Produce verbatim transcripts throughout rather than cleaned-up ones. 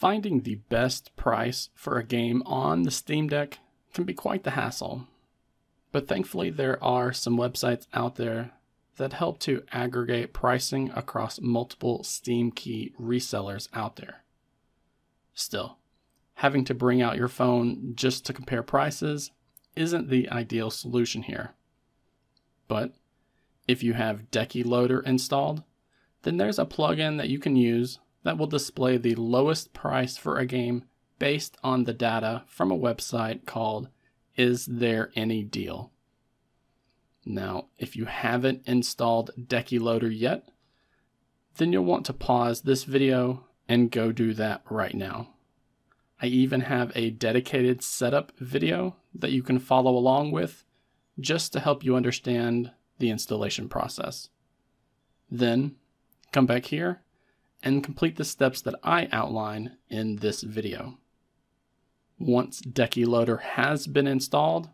Finding the best price for a game on the Steam Deck can be quite the hassle, but thankfully there are some websites out there that help to aggregate pricing across multiple Steam key resellers out there. Still, having to bring out your phone just to compare prices isn't the ideal solution here. But if you have Decky Loader installed, then there's a plugin that you can use that will display the lowest price for a game based on the data from a website called Is There Any Deal? Now, if you haven't installed Decky Loader yet, then you'll want to pause this video and go do that right now. I even have a dedicated setup video that you can follow along with just to help you understand the installation process. Then come back here and complete the steps that I outline in this video. Once Decky Loader has been installed,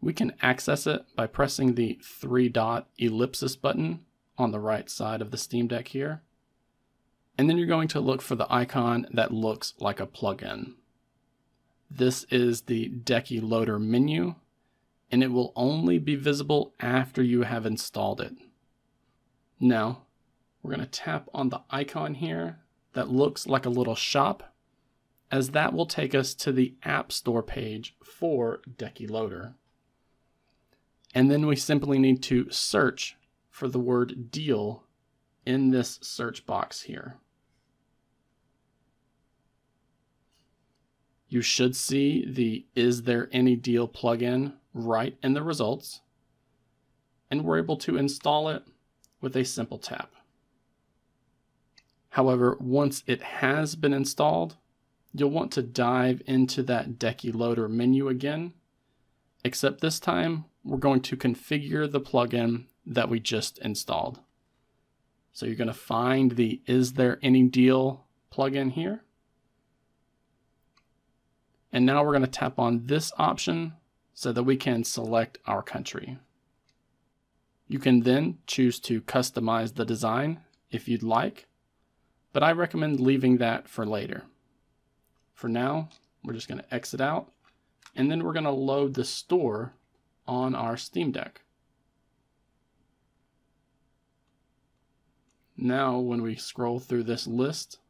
we can access it by pressing the three dot ellipsis button on the right side of the Steam Deck here. And then you're going to look for the icon that looks like a plugin. This is the Decky Loader menu, and it will only be visible after you have installed it. Now, we're going to tap on the icon here that looks like a little shop, as that will take us to the App Store page for Decky Loader. And then we simply need to search for the word deal in this search box here. You should see the Is There Any Deal plugin right in the results, and we're able to install it with a simple tap. However, once it has been installed, you'll want to dive into that Decky Loader menu again, except this time we're going to configure the plugin that we just installed. So you're going to find the Is There Any Deal plugin here. And now we're going to tap on this option so that we can select our country. You can then choose to customize the design if you'd like, but I recommend leaving that for later. For now, we're just gonna exit out, and then we're gonna load the store on our Steam Deck. Now, when we scroll through this list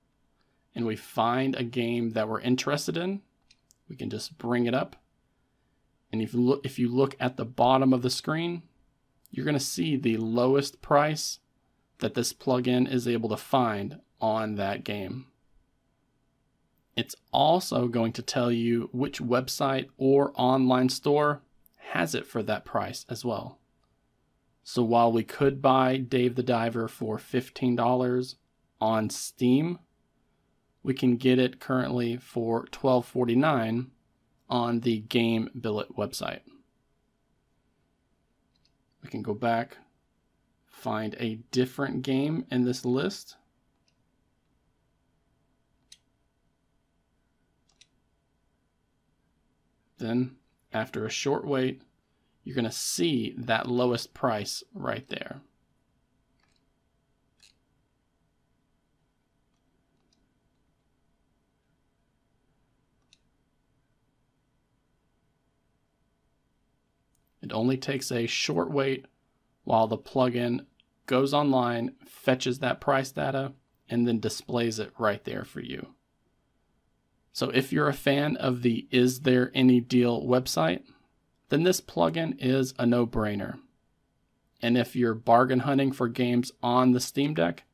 and we find a game that we're interested in, we can just bring it up. And if you look, if you look at the bottom of the screen, you're gonna see the lowest price that this plugin is able to find on that game. It's also going to tell you which website or online store has it for that price as well. So while we could buy Dave the Diver for fifteen dollars on Steam, we can get it currently for twelve forty-nine on the Game Billet website. We can go back, find a different game in this list, then after a short wait, you're going to see that lowest price right there. It only takes a short wait while the plugin goes online, fetches that price data, and then displays it right there for you. So if you're a fan of the Is There Any Deal website, then this plugin is a no-brainer. And if you're bargain hunting for games on the Steam Deck,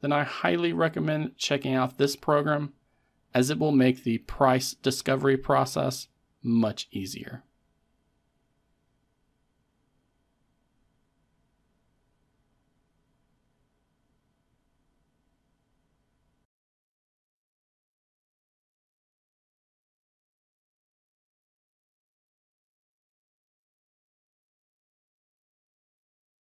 then I highly recommend checking out this program, as it will make the price discovery process much easier.